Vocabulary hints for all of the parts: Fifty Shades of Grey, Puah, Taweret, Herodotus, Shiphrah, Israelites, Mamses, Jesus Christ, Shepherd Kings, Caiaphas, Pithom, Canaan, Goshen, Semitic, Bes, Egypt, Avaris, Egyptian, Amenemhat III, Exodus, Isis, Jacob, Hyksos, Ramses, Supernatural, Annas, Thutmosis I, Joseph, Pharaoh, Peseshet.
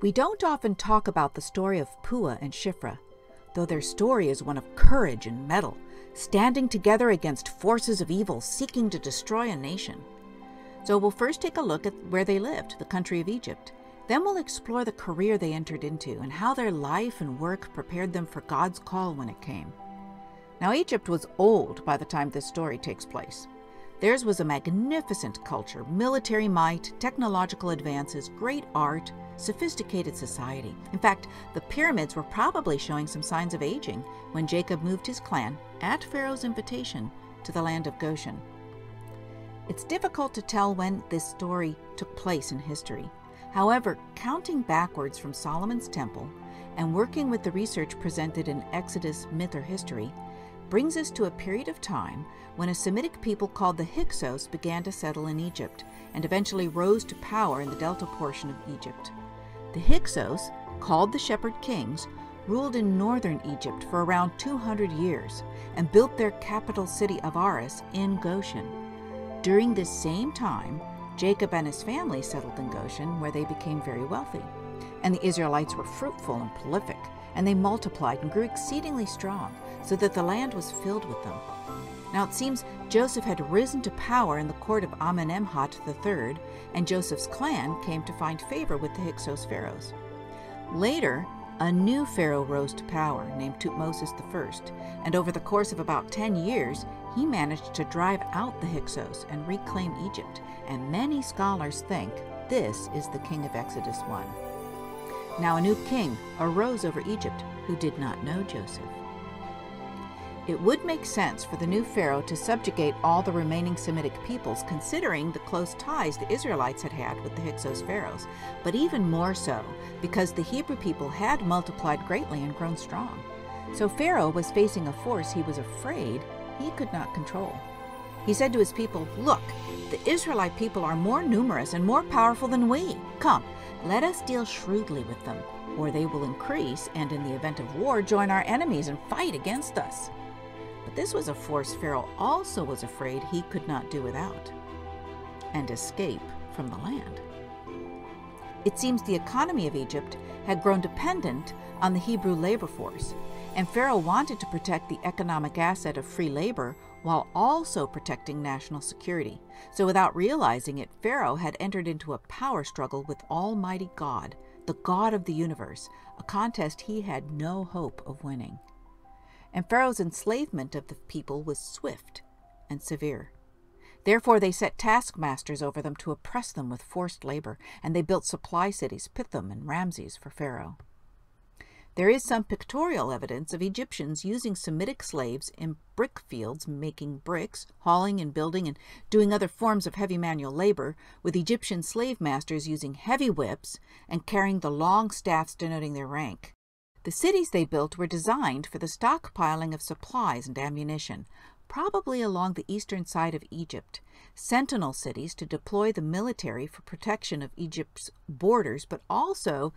We don't often talk about the story of Puah and Shiphrah, though their story is one of courage and mettle, standing together against forces of evil seeking to destroy a nation. So we'll first take a look at where they lived, the country of Egypt. Then we'll explore the career they entered into and how their life and work prepared them for God's call when it came. Now, Egypt was old by the time this story takes place. Theirs was a magnificent culture, military might, technological advances, great art, sophisticated society. In fact, the pyramids were probably showing some signs of aging when Jacob moved his clan, at Pharaoh's invitation, to the land of Goshen. It's difficult to tell when this story took place in history. However, counting backwards from Solomon's temple and working with the research presented in Exodus Myth or History brings us to a period of time when a Semitic people called the Hyksos began to settle in Egypt and eventually rose to power in the delta portion of Egypt. The Hyksos, called the Shepherd Kings, ruled in northern Egypt for around 200 years and built their capital city Avaris in Goshen. During this same time, Jacob and his family settled in Goshen, where they became very wealthy. And the Israelites were fruitful and prolific, and they multiplied and grew exceedingly strong, so that the land was filled with them. Now it seems Joseph had risen to power in the court of Amenemhat III, and Joseph's clan came to find favor with the Hyksos pharaohs. Later, a new pharaoh rose to power, named Thutmosis I, and over the course of about 10 years, he managed to drive out the Hyksos and reclaim Egypt, and many scholars think this is the king of Exodus 1. Now a new king arose over Egypt who did not know Joseph. It would make sense for the new pharaoh to subjugate all the remaining Semitic peoples, considering the close ties the Israelites had with the Hyksos pharaohs, but even more so because the Hebrew people had multiplied greatly and grown strong. So Pharaoh was facing a force he was afraid he could not control. He said to his people, "Look, the Israelite people are more numerous and more powerful than we. Come, let us deal shrewdly with them, or they will increase and in the event of war join our enemies and fight against us." But this was a force Pharaoh also was afraid he could not do without and escape from the land. It seems the economy of Egypt had grown dependent on the Hebrew labor force, and Pharaoh wanted to protect the economic asset of free labor while also protecting national security. So without realizing it, Pharaoh had entered into a power struggle with Almighty God, the God of the universe, a contest he had no hope of winning. And Pharaoh's enslavement of the people was swift and severe. Therefore they set taskmasters over them to oppress them with forced labor, and they built supply cities, Pithom and Ramses, for Pharaoh. There is some pictorial evidence of Egyptians using Semitic slaves in brick fields, making bricks, hauling and building, and doing other forms of heavy manual labor, with Egyptian slave masters using heavy whips and carrying the long staffs denoting their rank. The cities they built were designed for the stockpiling of supplies and ammunition, probably along the eastern side of Egypt, sentinel cities to deploy the military for protection of Egypt's borders, but also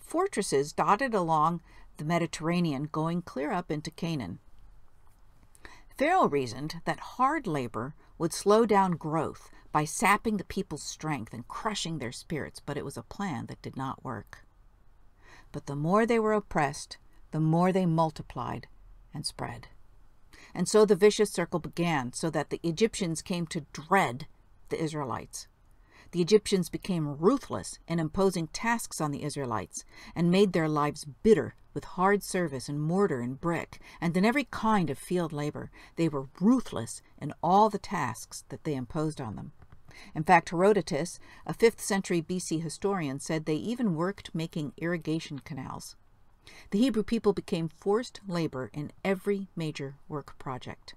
fortresses dotted along the Mediterranean going clear up into Canaan. Pharaoh reasoned that hard labor would slow down growth by sapping the people's strength and crushing their spirits, but it was a plan that did not work. But the more they were oppressed, the more they multiplied and spread. And so the vicious circle began, so that the Egyptians came to dread the Israelites. The Egyptians became ruthless in imposing tasks on the Israelites and made their lives bitter with hard service and mortar and brick and in every kind of field labor. They were ruthless in all the tasks that they imposed on them. In fact, Herodotus, a 5th century BC historian, said they even worked making irrigation canals. The Hebrew people became forced labor in every major work project.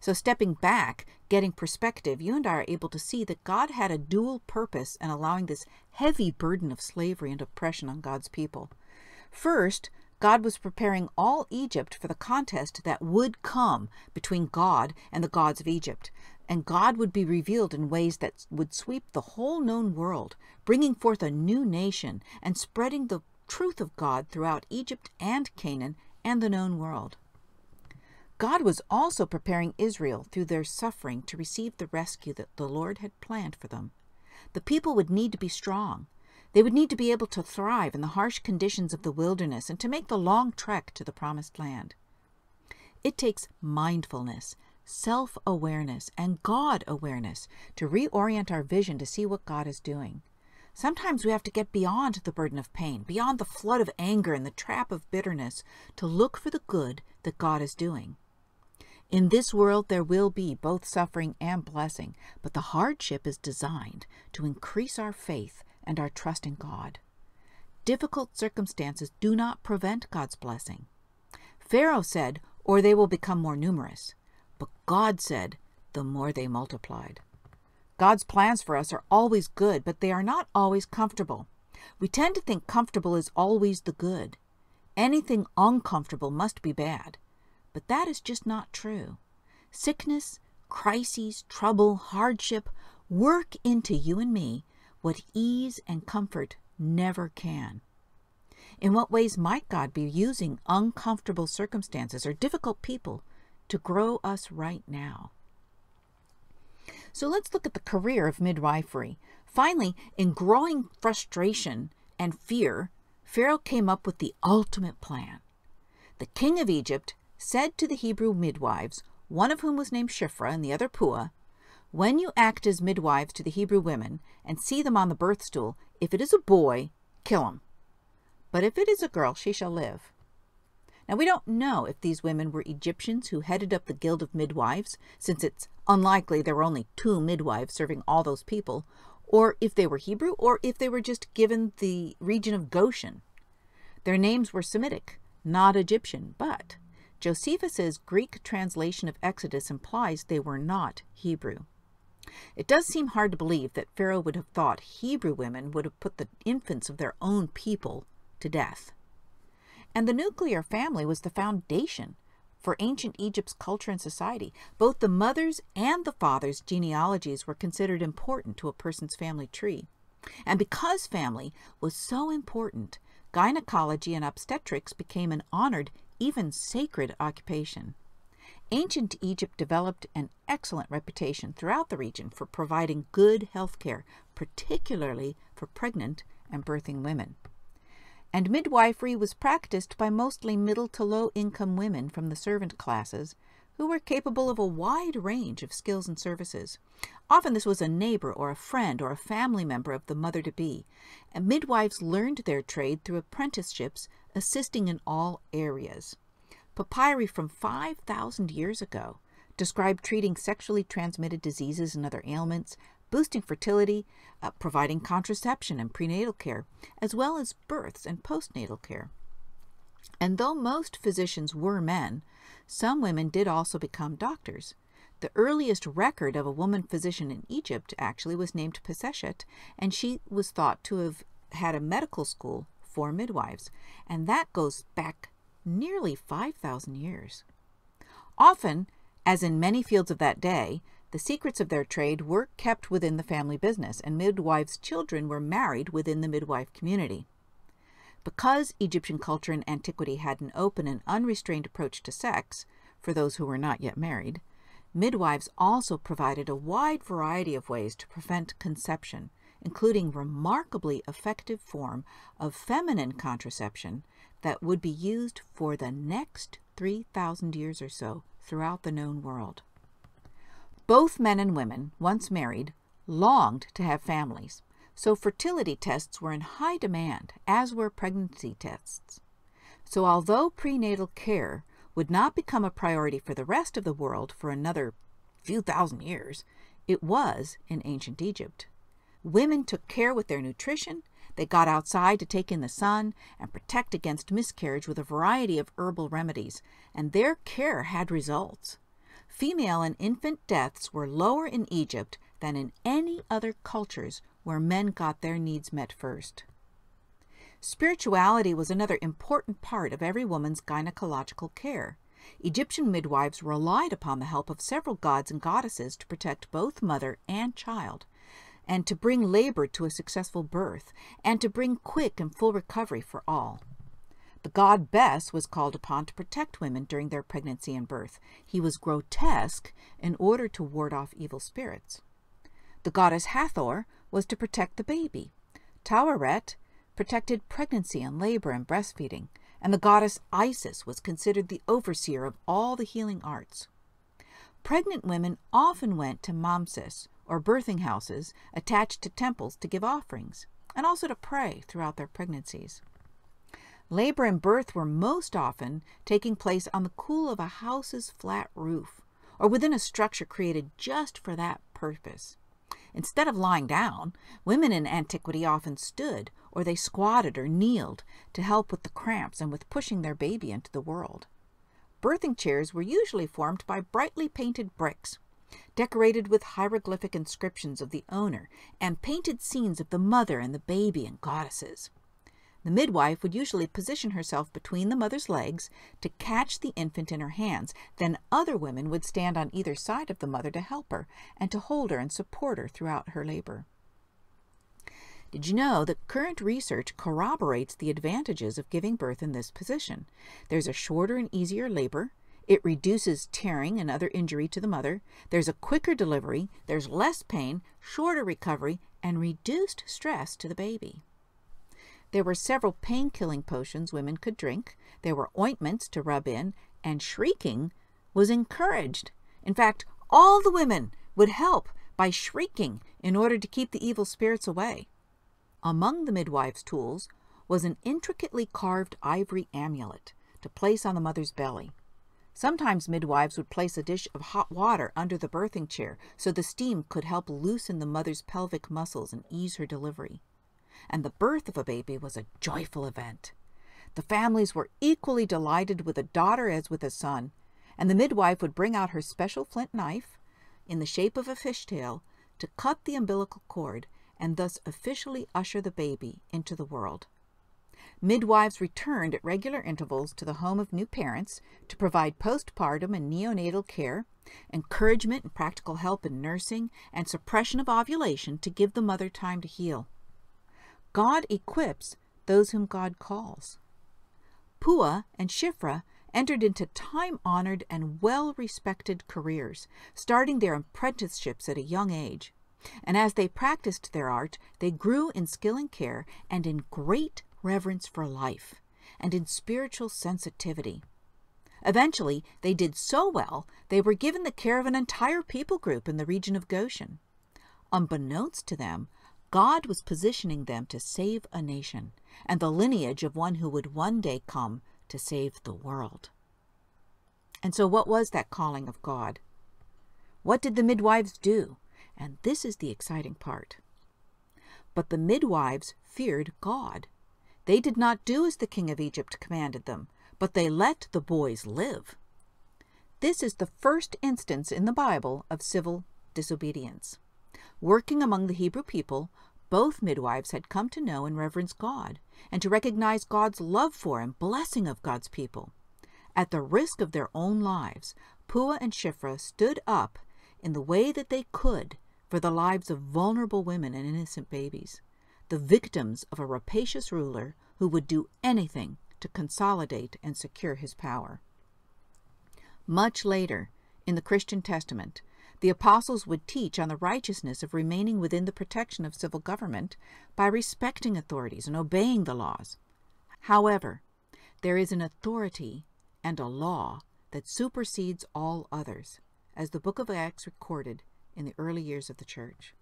So stepping back, getting perspective, you and I are able to see that God had a dual purpose in allowing this heavy burden of slavery and oppression on God's people. First, God was preparing all Egypt for the contest that would come between God and the gods of Egypt. And God would be revealed in ways that would sweep the whole known world, bringing forth a new nation and spreading the truth of God throughout Egypt and Canaan and the known world. God was also preparing Israel through their suffering to receive the rescue that the Lord had planned for them. The people would need to be strong. They would need to be able to thrive in the harsh conditions of the wilderness and to make the long trek to the promised land. It takes mindfulness, self-awareness, and God awareness to reorient our vision to see what God is doing. Sometimes we have to get beyond the burden of pain, beyond the flood of anger and the trap of bitterness, to look for the good that God is doing. In this world there will be both suffering and blessing, but the hardship is designed to increase our faith and our trust in God. Difficult circumstances do not prevent God's blessing. Pharaoh said, "Or they will become more numerous." But God said, "The more they multiplied." God's plans for us are always good, but they are not always comfortable. We tend to think comfortable is always the good. Anything uncomfortable must be bad. But that is just not true. Sickness, crises, trouble, hardship work into you and me what ease and comfort never can. In what ways might God be using uncomfortable circumstances or difficult people to grow us right now? So let's look at the career of midwifery. Finally, in growing frustration and fear, Pharaoh came up with the ultimate plan. The king of Egypt said to the Hebrew midwives, one of whom was named Shiphrah and the other Puah, "When you act as midwives to the Hebrew women and see them on the birth stool, if it is a boy, kill him. But if it is a girl, she shall live." Now, we don't know if these women were Egyptians who headed up the guild of midwives, since it's unlikely there were only 2 midwives serving all those people, or if they were Hebrew, or if they were just given the region of Goshen. Their names were Semitic, not Egyptian, but Josephus's Greek translation of Exodus implies they were not Hebrew. It does seem hard to believe that Pharaoh would have thought Hebrew women would have put the infants of their own people to death. And the nuclear family was the foundation for ancient Egypt's culture and society. Both the mother's and the father's genealogies were considered important to a person's family tree. And because family was so important, gynecology and obstetrics became an honored, even sacred occupation. Ancient Egypt developed an excellent reputation throughout the region for providing good health care, particularly for pregnant and birthing women. And midwifery was practiced by mostly middle to low-income women from the servant classes who were capable of a wide range of skills and services. Often this was a neighbor or a friend or a family member of the mother-to-be, and midwives learned their trade through apprenticeships, assisting in all areas. Papyri from 5,000 years ago described treating sexually transmitted diseases and other ailments, boosting fertility, providing contraception and prenatal care, as well as births and postnatal care. And though most physicians were men, some women did also become doctors. The earliest record of a woman physician in Egypt actually was named Peseshet, and she was thought to have had a medical school for midwives, and that goes back nearly 5,000 years. Often, as in many fields of that day, the secrets of their trade were kept within the family business, and midwives' children were married within the midwife community. Because Egyptian culture in antiquity had an open and unrestrained approach to sex, for those who were not yet married, midwives also provided a wide variety of ways to prevent conception, including remarkably effective form of feminine contraception that would be used for the next 3,000 years or so throughout the known world. Both men and women, once married, longed to have families, so fertility tests were in high demand, as were pregnancy tests. So although prenatal care would not become a priority for the rest of the world for another few thousand years, it was in ancient Egypt. Women took care with their nutrition. They got outside to take in the sun and protect against miscarriage with a variety of herbal remedies, and their care had results. Female and infant deaths were lower in Egypt than in any other cultures where men got their needs met first. Spirituality was another important part of every woman's gynecological care. Egyptian midwives relied upon the help of several gods and goddesses to protect both mother and child, and to bring labor to a successful birth, and to bring quick and full recovery for all. The god Bes was called upon to protect women during their pregnancy and birth. He was grotesque in order to ward off evil spirits. The goddess Hathor was to protect the baby. Taweret protected pregnancy and labor and breastfeeding, and the goddess Isis was considered the overseer of all the healing arts. Pregnant women often went to mamses, or birthing houses, attached to temples to give offerings, and also to pray throughout their pregnancies. Labor and birth were most often taking place on the cool of a house's flat roof, or within a structure created just for that purpose. Instead of lying down, women in antiquity often stood, or they squatted or kneeled to help with the cramps and with pushing their baby into the world. Birthing chairs were usually formed by brightly painted bricks, decorated with hieroglyphic inscriptions of the owner and painted scenes of the mother and the baby and goddesses. The midwife would usually position herself between the mother's legs to catch the infant in her hands, then other women would stand on either side of the mother to help her and to hold her and support her throughout her labor. Did you know that current research corroborates the advantages of giving birth in this position? There's a shorter and easier labor. It reduces tearing and other injury to the mother. There's a quicker delivery. There's less pain, shorter recovery, and reduced stress to the baby. There were several pain-killing potions women could drink, there were ointments to rub in, and shrieking was encouraged. In fact, all the women would help by shrieking in order to keep the evil spirits away. Among the midwife's tools was an intricately carved ivory amulet to place on the mother's belly. Sometimes midwives would place a dish of hot water under the birthing chair so the steam could help loosen the mother's pelvic muscles and ease her delivery. And the birth of a baby was a joyful event. The families were equally delighted with a daughter as with a son, and the midwife would bring out her special flint knife, in the shape of a fishtail, to cut the umbilical cord and thus officially usher the baby into the world. Midwives returned at regular intervals to the home of new parents to provide postpartum and neonatal care, encouragement and practical help in nursing, and suppression of ovulation to give the mother time to heal. God equips those whom God calls. Puah and Shiphrah entered into time-honored and well-respected careers, starting their apprenticeships at a young age. And as they practiced their art, they grew in skill and care and in great reverence for life and in spiritual sensitivity. Eventually, they did so well, they were given the care of an entire people group in the region of Goshen. Unbeknownst to them, God was positioning them to save a nation and the lineage of one who would one day come to save the world. And so what was that calling of God? What did the midwives do? And this is the exciting part. But the midwives feared God. They did not do as the king of Egypt commanded them, but they let the boys live. This is the first instance in the Bible of civil disobedience. Working among the Hebrew people, both midwives had come to know and reverence God, and to recognize God's love for and blessing of God's people. At the risk of their own lives, Puah and Shiphrah stood up in the way that they could for the lives of vulnerable women and innocent babies, the victims of a rapacious ruler who would do anything to consolidate and secure his power. Much later, in the Christian Testament, the apostles would teach on the righteousness of remaining within the protection of civil government by respecting authorities and obeying the laws. However, there is an authority and a law that supersedes all others, as the book of Acts recorded in the early years of the church.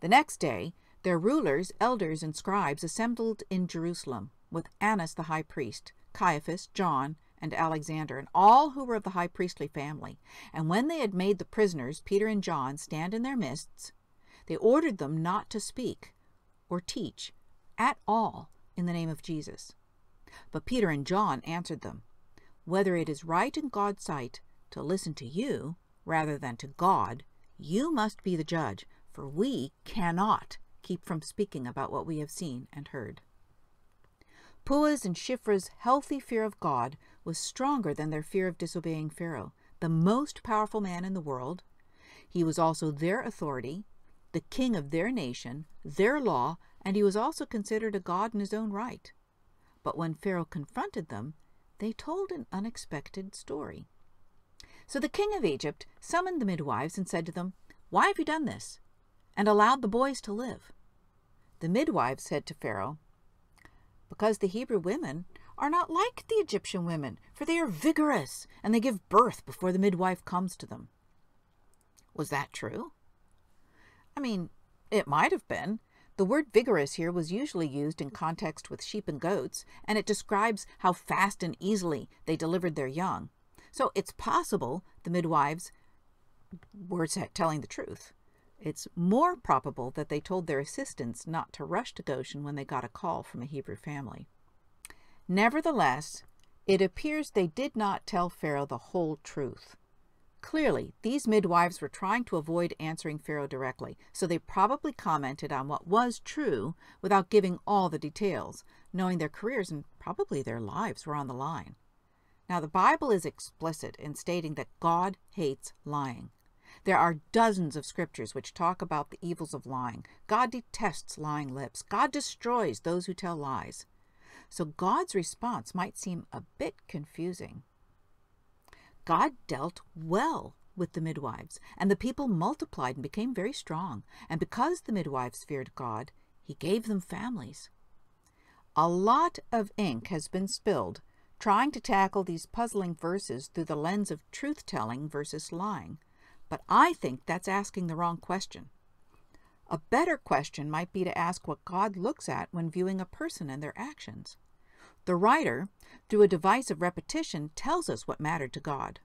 The next day, their rulers, elders, and scribes assembled in Jerusalem with Annas the high priest, Caiaphas, John, and Alexander, and all who were of the high priestly family. And when they had made the prisoners, Peter and John, stand in their midst, they ordered them not to speak or teach at all in the name of Jesus. But Peter and John answered them, "Whether it is right in God's sight to listen to you rather than to God, you must be the judge, for we cannot keep from speaking about what we have seen and heard." Puah's and Shiphrah's healthy fear of God was stronger than their fear of disobeying Pharaoh, the most powerful man in the world. He was also their authority, the king of their nation, their law, and he was also considered a god in his own right. But when Pharaoh confronted them, they told an unexpected story. So the king of Egypt summoned the midwives and said to them, "Why have you done this? and allowed the boys to live. The midwives said to Pharaoh, "Because the Hebrew women are not like the Egyptian women, for they are vigorous, and they give birth before the midwife comes to them." Was that true? I mean, it might have been. The word vigorous here was usually used in context with sheep and goats, and it describes how fast and easily they delivered their young. So it's possible the midwives were telling the truth. It's more probable that they told their assistants not to rush to Goshen when they got a call from a Hebrew family. Nevertheless, it appears they did not tell Pharaoh the whole truth. Clearly, these midwives were trying to avoid answering Pharaoh directly, so they probably commented on what was true without giving all the details, knowing their careers and probably their lives were on the line. Now, the Bible is explicit in stating that God hates lying. There are dozens of scriptures which talk about the evils of lying. God detests lying lips. God destroys those who tell lies. So God's response might seem a bit confusing. God dealt well with the midwives, and the people multiplied and became very strong. And because the midwives feared God, he gave them families. A lot of ink has been spilled trying to tackle these puzzling verses through the lens of truth-telling versus lying. But I think that's asking the wrong question. A better question might be to ask what God looks at when viewing a person and their actions. The writer, through a device of repetition, tells us what mattered to God.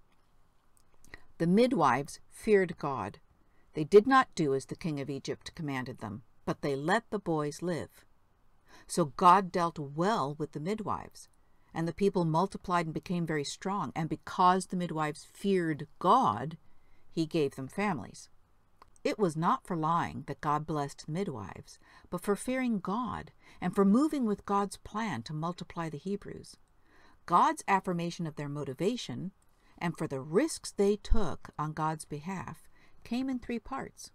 The midwives feared God. They did not do as the king of Egypt commanded them, but they let the boys live. So God dealt well with the midwives, and the people multiplied and became very strong, and because the midwives feared God, he gave them families. It was not for lying that God blessed the midwives, but for fearing God and for moving with God's plan to multiply the Hebrews. God's affirmation of their motivation and for the risks they took on God's behalf came in three parts.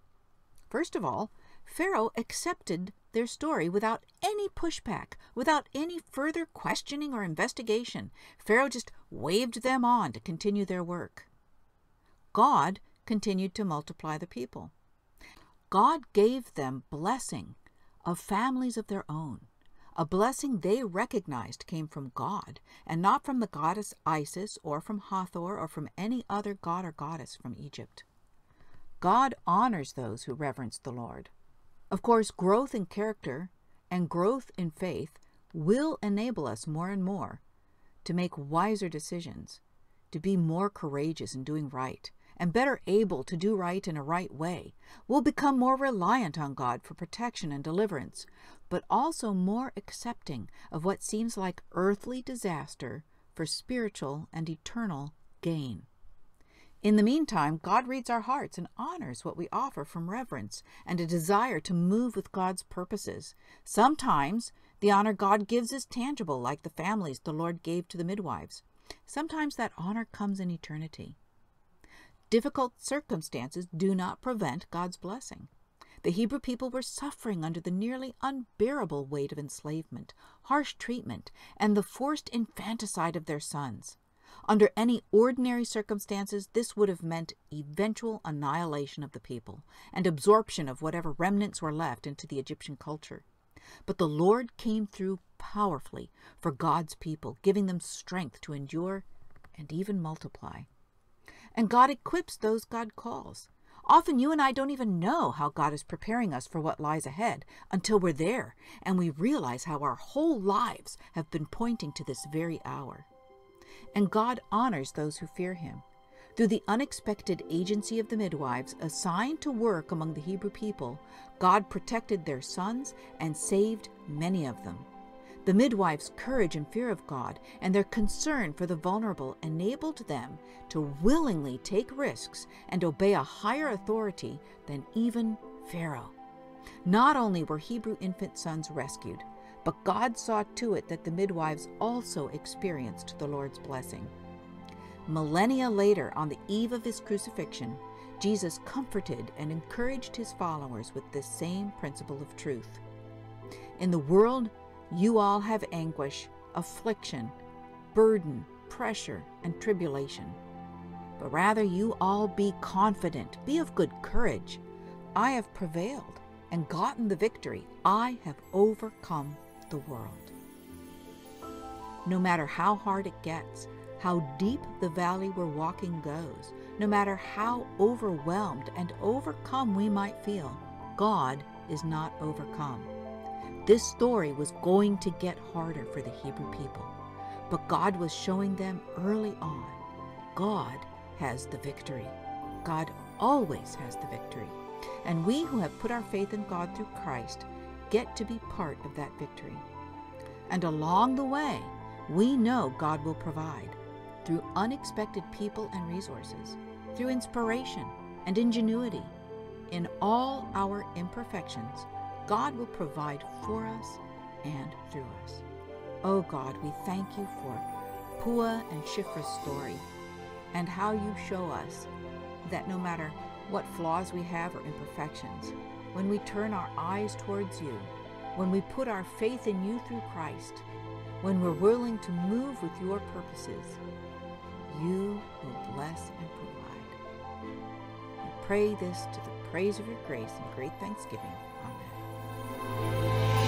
First of all, Pharaoh accepted their story without any pushback, without any further questioning or investigation. Pharaoh just waved them on to continue their work. God continued to multiply the people. God gave them blessing of families of their own, a blessing they recognized came from God and not from the goddess Isis or from Hathor or from any other god or goddess from Egypt. God honors those who reverence the Lord. Of course, growth in character and growth in faith will enable us more and more to make wiser decisions, to be more courageous in doing right, and better able to do right in a right way. We'll become more reliant on God for protection and deliverance, but also more accepting of what seems like earthly disaster for spiritual and eternal gain. In the meantime, God reads our hearts and honors what we offer from reverence and a desire to move with God's purposes. Sometimes the honor God gives is tangible, like the families the Lord gave to the midwives. Sometimes that honor comes in eternity. Difficult circumstances do not prevent God's blessing. The Hebrew people were suffering under the nearly unbearable weight of enslavement, harsh treatment, and the forced infanticide of their sons. Under any ordinary circumstances, this would have meant eventual annihilation of the people and absorption of whatever remnants were left into the Egyptian culture. But the Lord came through powerfully for God's people, giving them strength to endure and even multiply. And God equips those God calls. Often you and I don't even know how God is preparing us for what lies ahead until we're there and we realize how our whole lives have been pointing to this very hour. And God honors those who fear him. Through the unexpected agency of the midwives assigned to work among the Hebrew people, God protected their sons and saved many of them. The midwives' courage and fear of God and their concern for the vulnerable enabled them to willingly take risks and obey a higher authority than even Pharaoh. Not only were Hebrew infant sons rescued, but God saw to it that the midwives also experienced the Lord's blessing. Millennia later, on the eve of his crucifixion, Jesus comforted and encouraged his followers with this same principle of truth. In the world, you all have anguish, affliction, burden, pressure, and tribulation. But rather you all be confident, be of good courage. I have prevailed and gotten the victory. I have overcome the world. No matter how hard it gets, how deep the valley we're walking goes, no matter how overwhelmed and overcome we might feel, God is not overcome. This story was going to get harder for the Hebrew people, but God was showing them early on, God has the victory. God always has the victory. And we who have put our faith in God through Christ get to be part of that victory. And along the way, we know God will provide through unexpected people and resources, through inspiration and ingenuity. In all our imperfections, God will provide for us and through us. Oh God, we thank you for Puah and Shiphrah's story and how you show us that no matter what flaws we have or imperfections, when we turn our eyes towards you, when we put our faith in you through Christ, when we're willing to move with your purposes, you will bless and provide. We pray this to the praise of your grace and great thanksgiving.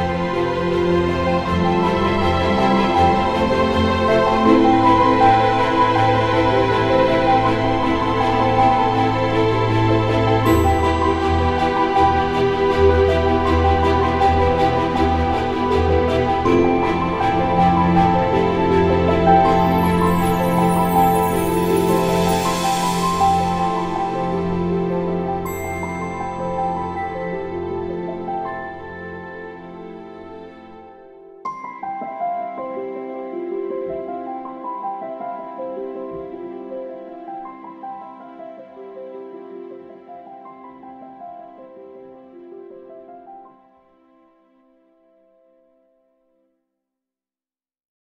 Amen.